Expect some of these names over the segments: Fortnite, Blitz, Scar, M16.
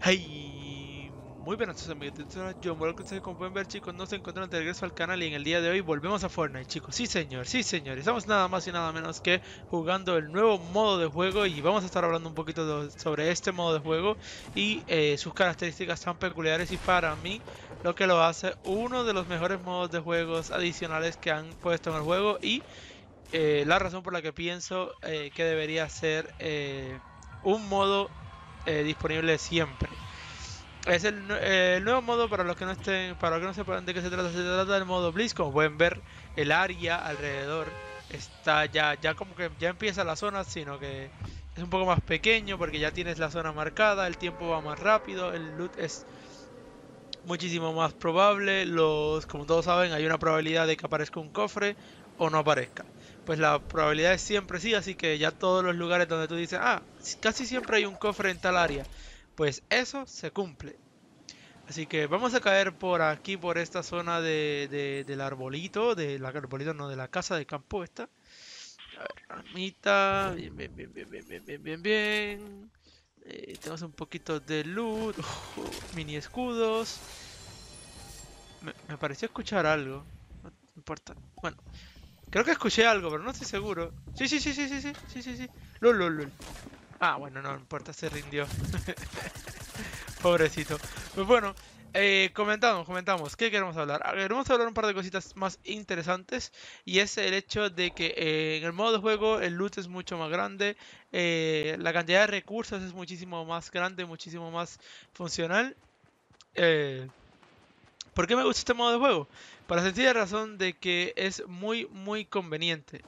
Hey, muy buenas amigos, yo como pueden ver, chicos, nos encontramos de regreso al canal y en el día de hoy volvemos a Fortnite, chicos. Sí señor, estamos nada más y nada menos que jugando el nuevo modo de juego y vamos a estar hablando un poquito sobre este modo de juego y sus características tan peculiares y para mí lo que lo hace uno de los mejores modos de juegos adicionales que han puesto en el juego y la razón por la que pienso que debería ser un modo disponible siempre. Es el nuevo modo, para los que no estén, para los que no sepan de qué se trata del modo Blitz. Como pueden ver, el área alrededor está ya como que ya empieza la zona, sino que es un poco más pequeño porque ya tienes la zona marcada, el tiempo va más rápido, el loot es muchísimo más probable, como todos saben, hay una probabilidad de que aparezca un cofre o no aparezca. Pues la probabilidad es siempre sí, así que ya todos los lugares donde tú dices, ah, casi siempre hay un cofre en tal área, pues eso se cumple. Así que vamos a caer por aquí, por esta zona del arbolito, de la casa de campo esta. A ver, ramita, bien. Tenemos un poquito de loot, mini escudos. Me pareció escuchar algo, no importa, bueno. Creo que escuché algo, pero no estoy seguro. Sí. Lol. Ah, bueno, no importa, se rindió. Pobrecito. Pues bueno, comentamos. ¿Qué queremos hablar? Queremos hablar un par de cositas más interesantes. Y es el hecho de que en el modo de juego el loot es mucho más grande. La cantidad de recursos es muchísimo más grande, muchísimo más funcional. ¿Por qué me gusta este modo de juego? Por la sencilla razón de que es muy conveniente.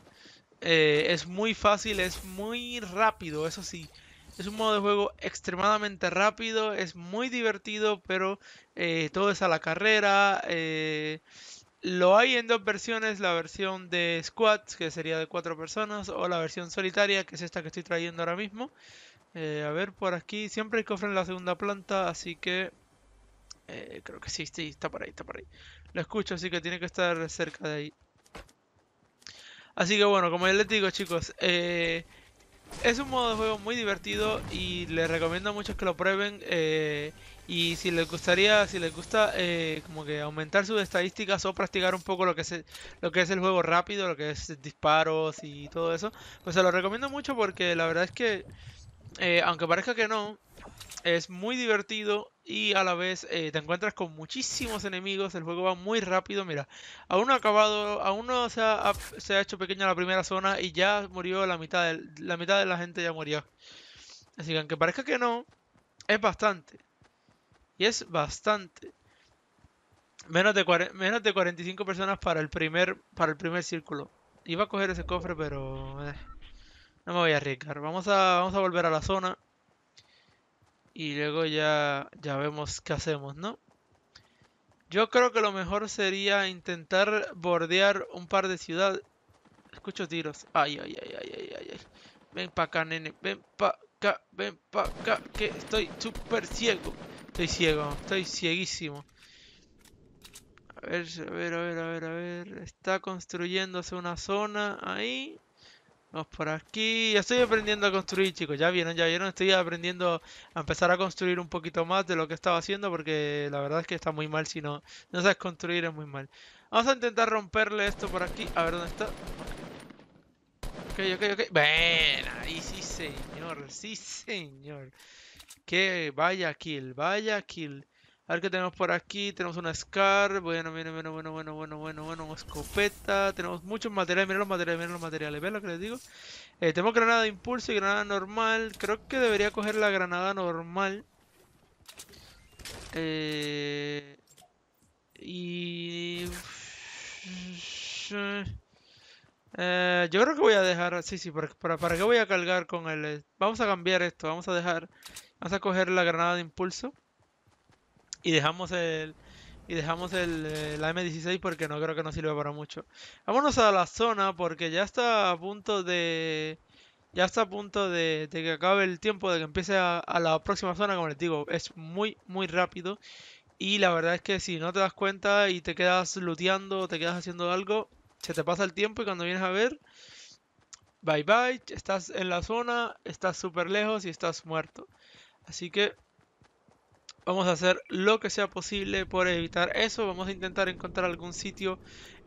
Es muy fácil, es muy rápido, eso sí. Es un modo de juego extremadamente rápido, es muy divertido, pero todo es a la carrera. Lo hay en dos versiones, la versión de squads, que sería de 4 personas, o la versión solitaria, que es esta que estoy trayendo ahora mismo. A ver, por aquí, siempre hay cofre en la segunda planta, así que... creo que sí, está por ahí. Lo escucho, así que tiene que estar cerca de ahí. Así que bueno, como ya les digo, chicos, es un modo de juego muy divertido y les recomiendo a muchos que lo prueben. Y si les gustaría, como que aumentar sus estadísticas o practicar un poco lo que es el juego rápido, lo que es disparos y todo eso, pues se lo recomiendo mucho porque la verdad es que, aunque parezca que no, es muy divertido y a la vez te encuentras con muchísimos enemigos. El juego va muy rápido. Mira, aún no se ha hecho pequeña la primera zona y ya murió la mitad de la gente, ya murió. Así que aunque parezca que no, es bastante. Y es bastante. Menos de 45 personas para el primer círculo. Iba a coger ese cofre, pero no me voy a arriesgar. Vamos a volver a la zona. Y luego ya vemos qué hacemos, ¿no? Yo creo que lo mejor sería intentar bordear un par de ciudades. Escucho tiros. Ay. Ven pa' acá, nene. Ven pa' acá. Que estoy súper ciego. Estoy cieguísimo. A ver. Está construyéndose una zona ahí. Vamos por aquí, ya estoy aprendiendo a construir, chicos, ya vieron, estoy aprendiendo a empezar a construir un poquito más de lo que estaba haciendo porque la verdad es que está muy mal, si no sabes construir es muy mal. Vamos a intentar romperle esto por aquí, a ver dónde está. Ok, ven, ahí sí señor. Que vaya kill. A ver qué tenemos por aquí, tenemos una Scar, bueno, una escopeta, tenemos muchos materiales, miren los materiales, ¿ves lo que les digo? Tenemos granada de impulso y granada normal, creo que debería coger la granada normal. Yo creo que voy a dejar, sí, ¿para qué voy a cargar con el? Vamos a cambiar esto, vamos a coger la granada de impulso. Y dejamos la M16 porque no creo que nos sirva para mucho. Vámonos a la zona porque ya está a punto de que acabe el tiempo, de que empiece a la próxima zona. Como les digo, es muy rápido. Y la verdad es que si no te das cuenta y te quedas looteando, te quedas haciendo algo, se te pasa el tiempo y cuando vienes a ver, Bye bye, estás en la zona, estás súper lejos y estás muerto. Así que vamos a hacer lo que sea posible por evitar eso. Vamos a intentar encontrar algún sitio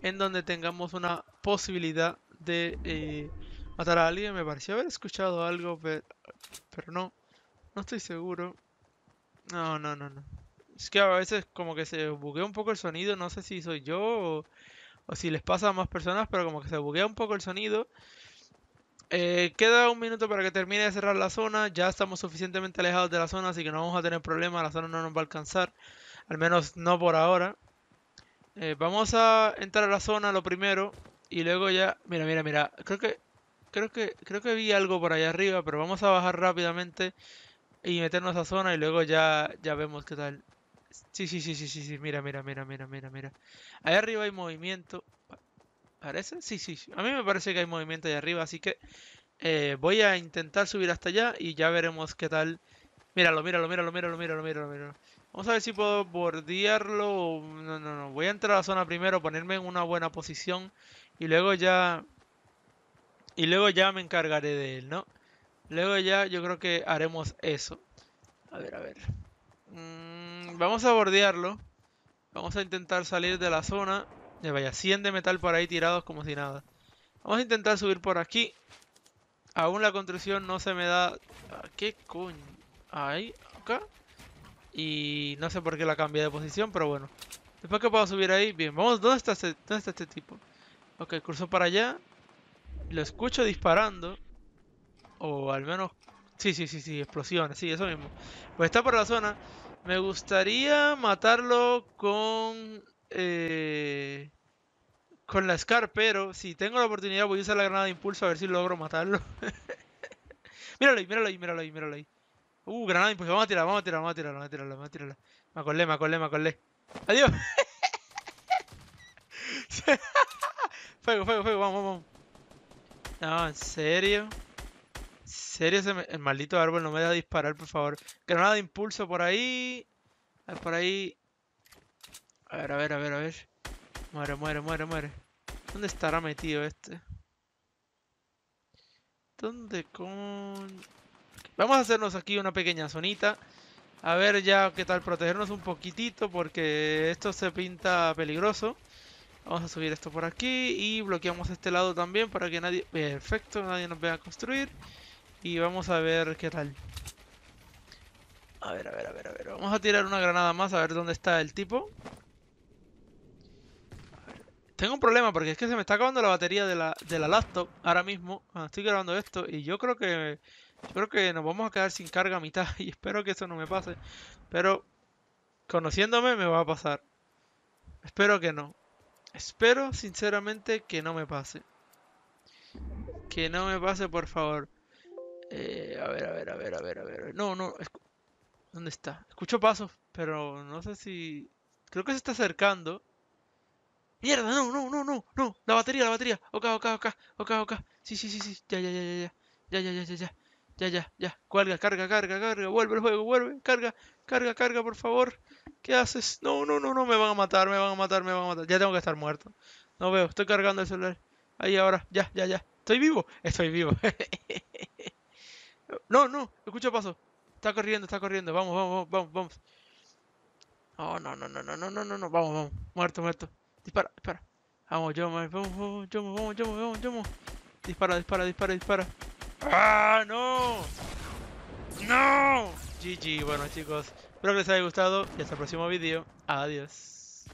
en donde tengamos una posibilidad de matar a alguien. Me pareció haber escuchado algo, pero no estoy seguro. No. Es que a veces como que se buguea un poco el sonido, no sé si soy yo o si les pasa a más personas, pero como que se buguea un poco el sonido. Queda un minuto para que termine de cerrar la zona. Ya estamos suficientemente alejados de la zona, así que no vamos a tener problemas. La zona no nos va a alcanzar, al menos no por ahora. Vamos a entrar a la zona lo primero y luego ya... Mira, creo que vi algo por allá arriba, pero vamos a bajar rápidamente y meternos a zona y luego ya vemos qué tal. Sí, mira. Allá arriba hay movimiento. ¿Parece? Sí. A mí me parece que hay movimiento allá arriba, así que voy a intentar subir hasta allá y ya veremos qué tal. Míralo. Vamos a ver si puedo bordearlo. No. Voy a entrar a la zona primero, ponerme en una buena posición y luego ya... me encargaré de él, ¿no? Luego ya yo creo que haremos eso. A ver. Vamos a bordearlo. Vamos a intentar salir de la zona. Vaya, 100 de metal por ahí tirados como si nada. Vamos a intentar subir por aquí. Aún la construcción no se me da... ¿Qué coño? Ahí, acá. Y no sé por qué la cambié de posición, pero bueno. Después que puedo subir ahí... Bien, vamos... ¿Dónde está este tipo? Ok, curso para allá. Lo escucho disparando. O al menos... Sí, explosiones. Sí, eso mismo. Pues está por la zona. Me gustaría matarlo con la Scar, pero si tengo la oportunidad voy a usar la granada de impulso a ver si logro matarlo. Míralo ahí. Granada de impulso, vamos a tirarla. Me acolé. Adiós. Fuego, vamos. No, en serio, el maldito árbol no me deja disparar, por favor. Granada de impulso por ahí. A ver. Muere. ¿Dónde estará metido este? ¿Dónde con...? Vamos a hacernos aquí una pequeña zonita. A ver ya qué tal, protegernos un poquitito porque esto se pinta peligroso. Vamos a subir esto por aquí y bloqueamos este lado también para que nadie... Perfecto, nadie nos vea construir. Y vamos a ver qué tal. A ver. Vamos a tirar una granada más a ver dónde está el tipo. Tengo un problema porque es que se me está acabando la batería de la laptop ahora mismo. Estoy grabando esto y yo creo que nos vamos a quedar sin carga a mitad y espero que eso no me pase. Pero conociéndome me va a pasar. Espero que no. Espero sinceramente que no me pase. Que no me pase, por favor. A ver. No. ¿Dónde está? Escucho pasos, pero no sé si... Creo que se está acercando. ¡Mierda! No. La batería. Ok. Sí. Ya. Carga. Vuelve el juego, vuelve. Carga, por favor. ¿Qué haces? No. Me van a matar. Ya tengo que estar muerto. No veo. Estoy cargando el celular. Ahí ahora. Ya. Estoy vivo. No. Escucho paso. Está corriendo. Vamos. Oh, no. Vamos. Muerto. Dispara. Vamos, yo. Dispara. ¡Ah, no! ¡No! GG, bueno chicos, espero que les haya gustado y hasta el próximo vídeo. Adiós.